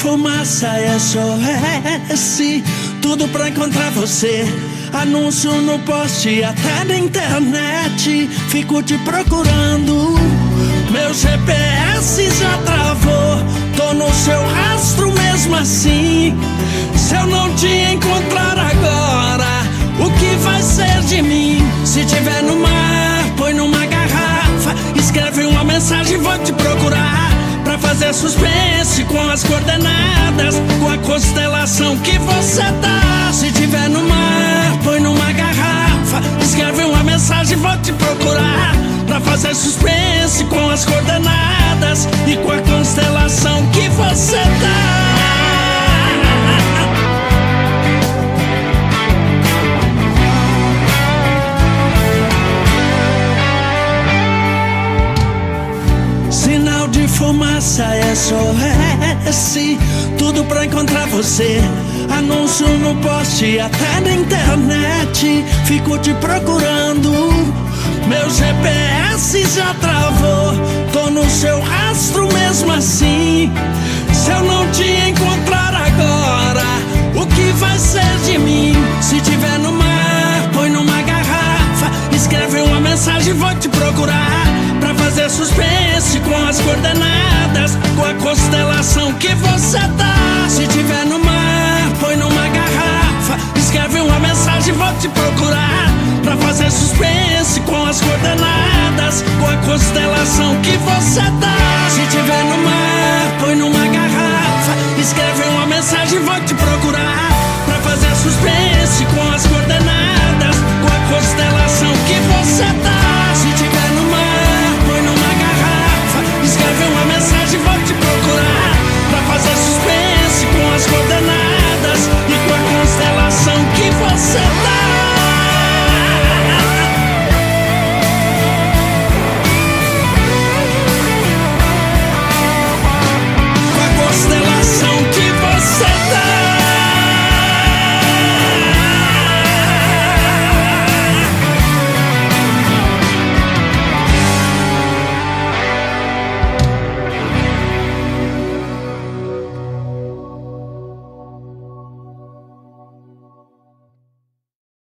fumaça, SOS, tudo pra encontrar você. Anúncio no poste, até na internet, fico te procurando. Meu GPS já travou, tô no seu rastro mesmo assim. Se eu não te encontrar agora, o que vai ser de mim? Se tiver no mar, põe numa garrafa, escreve uma mensagem, vou te procurar. Pra fazer suspense com as coordenadas, com a constelação que você tá. Se tiver no mar, põe numa garrafa, escreve uma mensagem, vou te procurar. Pra fazer suspense com as coordenadas e com a constelação que você tá. Sinal de fumaça, SOS, tudo pra encontrar você. Anúncio no poste, até na internet, fico te procurando. Meu GPS já travou, tô no seu rastro mesmo assim. Se eu não te encontrar agora, o que vai ser de mim? Se tiver no mar, põe numa garrafa, escreve uma mensagem, vou te procurar. Pra fazer suspense com as coordenadas, com a constelação que você tá. Se tiver no mar, põe numa garrafa, escreve uma mensagem, vou te procurar. Pra fazer suspense com as coordenadas, com a constelação que você tá. Se tiver no mar, põe numa